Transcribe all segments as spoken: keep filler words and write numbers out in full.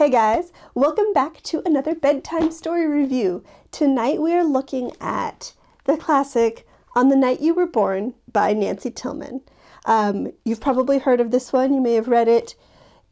Hey guys, welcome back to another bedtime story review. Tonight we are looking at the classic On the Night You Were Born by Nancy Tillman. Um, you've probably heard of this one, you may have read it.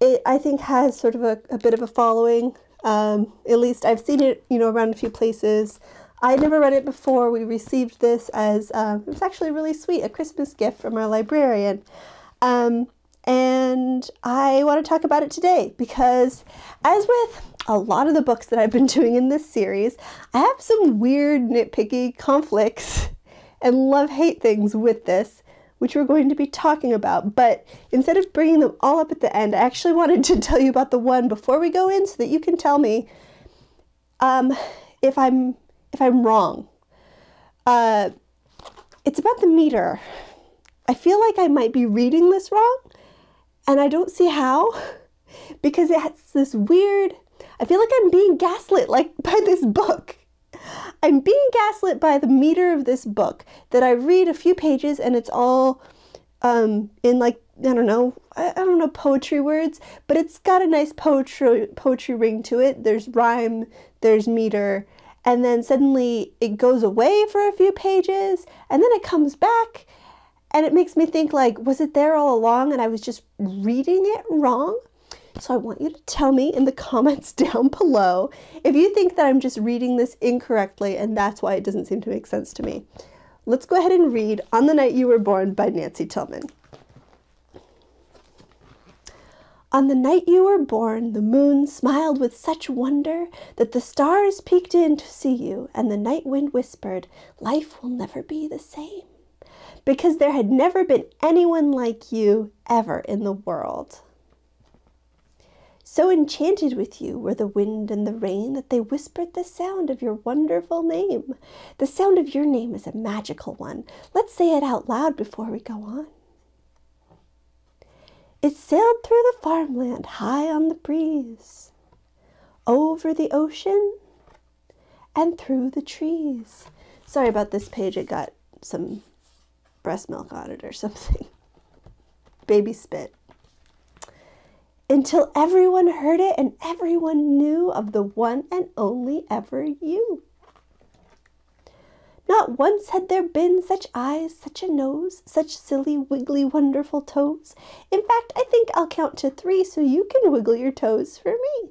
It I think has sort of a, a bit of a following, um, at least I've seen it you know, around a few places. I never read it before. We received this as, um, it was actually really sweet, a Christmas gift from our librarian. Um, And I want to talk about it today because, as with a lot of the books that I've been doing in this series, I have some weird nitpicky conflicts and love-hate things with this, which we're going to be talking about. But instead of bringing them all up at the end, I actually wanted to tell you about the one before we go in so that you can tell me um, if I'm, if I'm wrong. Uh, it's about the meter. I feel like I might be reading this wrong. And I don't see how, because it has this weird, I feel like I'm being gaslit like by this book. I'm being gaslit by the meter of this book that I read a few pages and it's all um, in like, I don't know, I, I don't know poetry words, but it's got a nice poetry, poetry ring to it. There's rhyme, there's meter, and then suddenly it goes away for a few pages and then it comes back. And it makes me think, like, was it there all along and I was just reading it wrong? So I want you to tell me in the comments down below if you think that I'm just reading this incorrectly and that's why it doesn't seem to make sense to me. Let's go ahead and read On the Night You Were Born by Nancy Tillman. On the night you were born, the moon smiled with such wonder that the stars peeked in to see you, and the night wind whispered, "Life will never be the same." Because there had never been anyone like you ever in the world. So enchanted with you were the wind and the rain that they whispered the sound of your wonderful name. The sound of your name is a magical one. Let's say it out loud before we go on. It sailed through the farmland high on the breeze, over the ocean, and through the trees. Sorry about this page, it got some breast milk on it or something. Baby spit. Until everyone heard it and everyone knew of the one and only ever you. Not once had there been such eyes, such a nose, such silly, wiggly, wonderful toes. In fact, I think I'll count to three so you can wiggle your toes for me.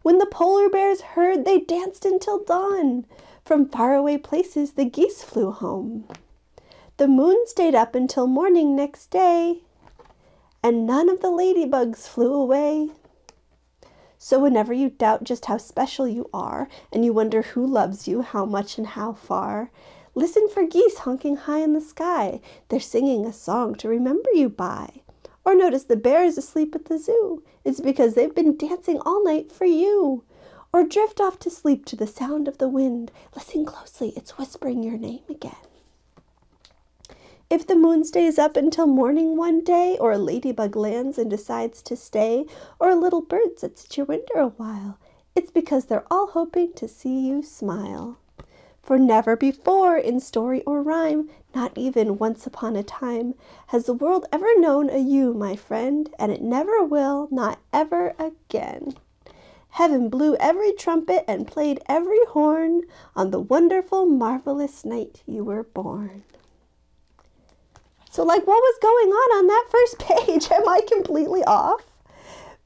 When the polar bears heard, they danced until dawn. From faraway places, the geese flew home. The moon stayed up until morning next day, and none of the ladybugs flew away. So whenever you doubt just how special you are, and you wonder who loves you, how much and how far, listen for geese honking high in the sky. They're singing a song to remember you by. Or notice the bears asleep at the zoo. It's because they've been dancing all night for you. Or drift off to sleep to the sound of the wind. Listen closely, it's whispering your name again. If the moon stays up until morning one day, or a ladybug lands and decides to stay, or a little bird sits at your window a while, it's because they're all hoping to see you smile. For never before, in story or rhyme, not even once upon a time, has the world ever known a you, my friend, and it never will, not ever again. Heaven blew every trumpet and played every horn on the wonderful, marvelous night you were born. So, like, what was going on on that first page? Am I completely off?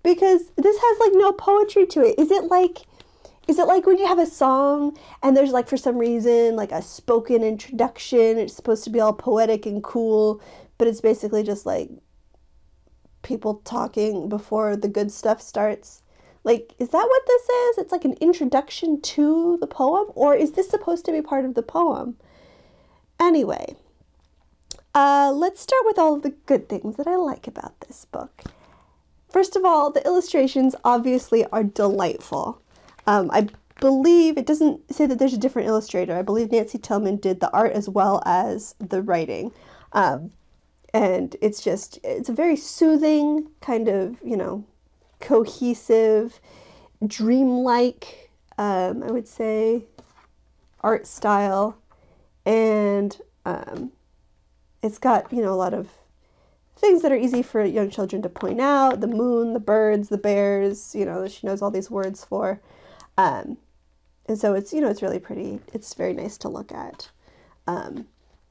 Because this has, like, no poetry to it. Is it like, is it like when you have a song and there's, like, for some reason, like a spoken introduction, it's supposed to be all poetic and cool, but it's basically just, like, people talking before the good stuff starts? Like, is that what this is? It's like an introduction to the poem? Or is this supposed to be part of the poem? Anyway, uh, let's start with all of the good things that I like about this book. First of all, the illustrations obviously are delightful. Um, I believe, it doesn't say that there's a different illustrator. I believe Nancy Tillman did the art as well as the writing. Um, and it's just, it's a very soothing kind of, you know, cohesive, dreamlike, um, I would say, art style, and um, it's got, you know, a lot of things that are easy for young children to point out, the moon, the birds, the bears, you know, she knows all these words for. Um, and so it's, you know, it's really pretty. It's very nice to look at. Um,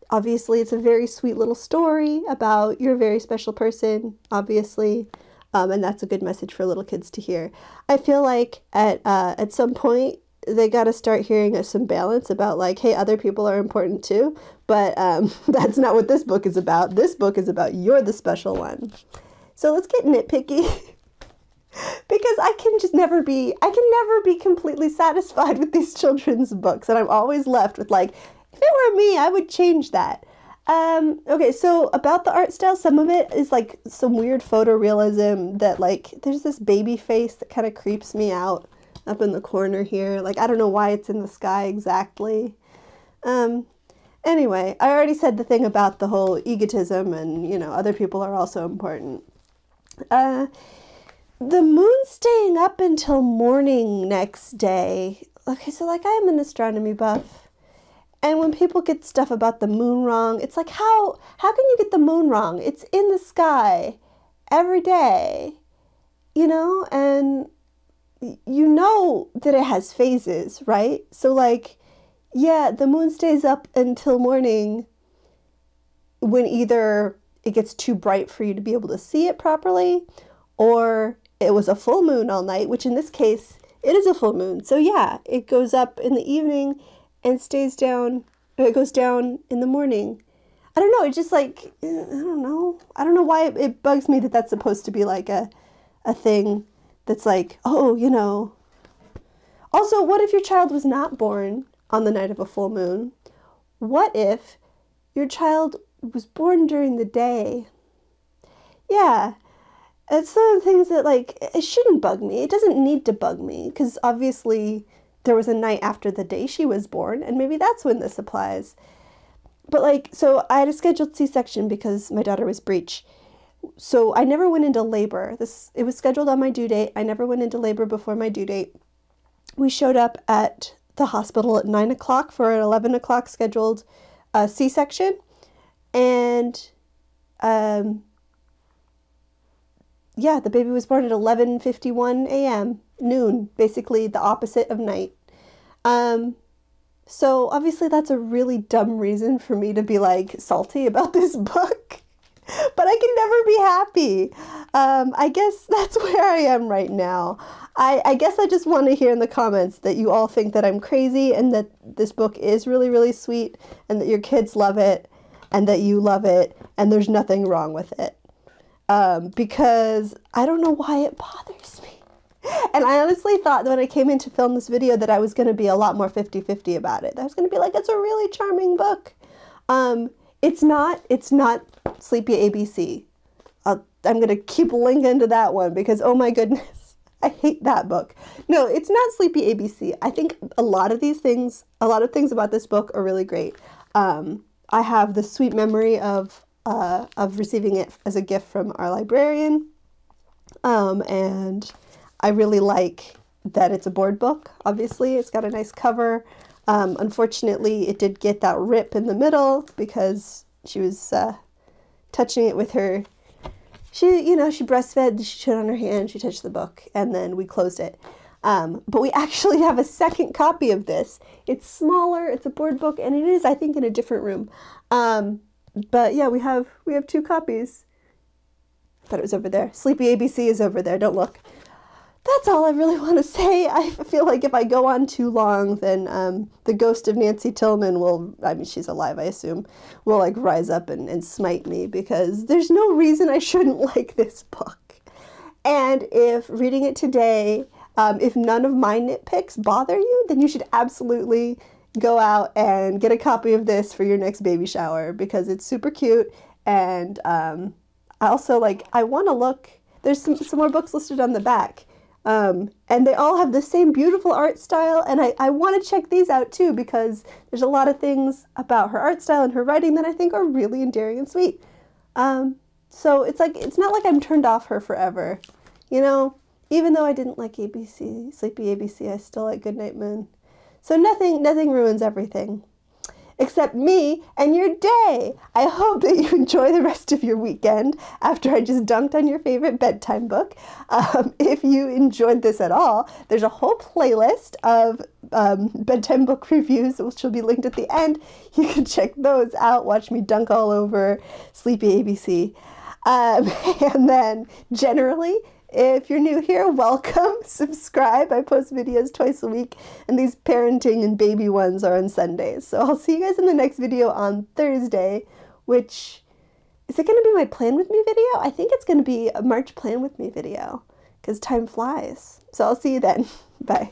obviously, it's a very sweet little story about your very special person, obviously. Um, and that's a good message for little kids to hear. I feel like at, uh, at some point, they got to start hearing some balance about like, hey, other people are important too, but um, that's not what this book is about. This book is about you're the special one. So let's get nitpicky because I can just never be, I can never be completely satisfied with these children's books. And I'm always left with like, if it were me, I would change that. Um, okay, so about the art style, some of it is like some weird photorealism that like, there's this baby face that kind of creeps me out. Up in the corner here. Like, I don't know why it's in the sky exactly. Um, anyway, I already said the thing about the whole egotism and, you know, other people are also important. Uh, the moon staying up until morning next day. Okay, so like I'm an astronomy buff. And when people get stuff about the moon wrong, it's like, how, how can you get the moon wrong? It's in the sky every day, you know, and you know that it has phases, right? So like, yeah, the moon stays up until morning when either it gets too bright for you to be able to see it properly, or it was a full moon all night, which in this case, it is a full moon. So yeah, it goes up in the evening and stays down, or it goes down in the morning. I don't know, it's just like, I don't know. I don't know why it, it bugs me that that's supposed to be like a, a thing. That's like, oh, you know. Also, what if your child was not born on the night of a full moon? What if your child was born during the day? Yeah, it's some of the things that, like, it shouldn't bug me. It doesn't need to bug me, because obviously there was a night after the day she was born, and maybe that's when this applies. But, like, so I had a scheduled C section because my daughter was breech. So I never went into labor. This it was scheduled on my due date. I never went into labor before my due date. We showed up at the hospital at nine o'clock for an eleven o'clock scheduled uh, C section, and um, yeah, the baby was born at eleven fifty one a.m. noon, basically the opposite of night. Um, so obviously that's a really dumb reason for me to be like salty about this book. But I can never be happy. Um, I guess that's where I am right now. I, I guess I just want to hear in the comments that you all think that I'm crazy and that this book is really, really sweet and that your kids love it and that you love it and there's nothing wrong with it. Um, because I don't know why it bothers me. And I honestly thought that when I came in to film this video that I was going to be a lot more fifty fifty about it. I was going to be like, it's a really charming book. Um, it's not, it's not... Sleepy A B C. I'll, I'm going to keep linking to that one because, oh my goodness, I hate that book. No, it's not Sleepy A B C. I think a lot of these things, a lot of things about this book are really great. Um, I have the sweet memory of, uh, of receiving it as a gift from our librarian. Um, and I really like that it's a board book. Obviously, it's got a nice cover. Um, unfortunately, it did get that rip in the middle because she was... Uh, touching it with her, she, you know, she breastfed, she chewed on her hand, she touched the book, and then we closed it. Um, but we actually have a second copy of this. It's smaller, it's a board book, and it is, I think, in a different room. Um, but yeah, we have, we have two copies. I thought it was over there. Sleepy A B C is over there, don't look. That's all I really want to say. I feel like if I go on too long, then um, the ghost of Nancy Tillman will, I mean, she's alive, I assume, will like rise up and, and smite me because there's no reason I shouldn't like this book. And if reading it today, um, if none of my nitpicks bother you, then you should absolutely go out and get a copy of this for your next baby shower because it's super cute. And um, I also like, I want to look, there's some, some more books listed on the back. Um, and they all have the same beautiful art style, and I, I want to check these out too because there's a lot of things about her art style and her writing that I think are really endearing and sweet. Um, so it's like, it's not like I'm turned off her forever, you know? Even though I didn't like A B C, Sleepy A B C, I still like Goodnight Moon. So nothing, nothing ruins everything. except me and your day. I hope that you enjoy the rest of your weekend after I just dumped on your favorite bedtime book. Um, if you enjoyed this at all, there's a whole playlist of um, bedtime book reviews, which will be linked at the end. You can check those out. Watch me dunk all over Sleepy A B C. Um, and then generally, if you're new here, welcome, subscribe. I post videos twice a week, and these parenting and baby ones are on Sundays. So I'll see you guys in the next video on Thursday, which, is it gonna be my plan with me video? I think it's gonna be a March plan with me video, because time flies. So I'll see you then, bye.